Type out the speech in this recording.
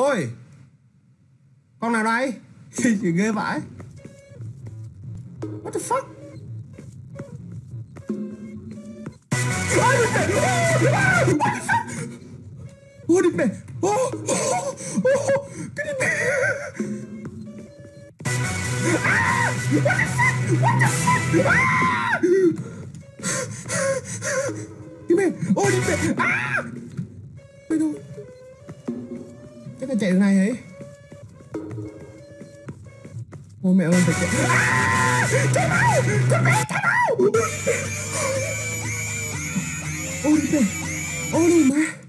Ôi, con nào đây? Chỉ ghê vãi. What the fuck? Ô đi mẹ. Ô cái đi mẹ. What the fuck? What the fuck? Đi mẹ. Ô đi mẹ. Mày đâu? Cái này chạy thế này ấy. Ôi mẹ ơi, phải chạy. Chạy mau, con bé chạy mau. Ôi mẹ. Ôi mẹ.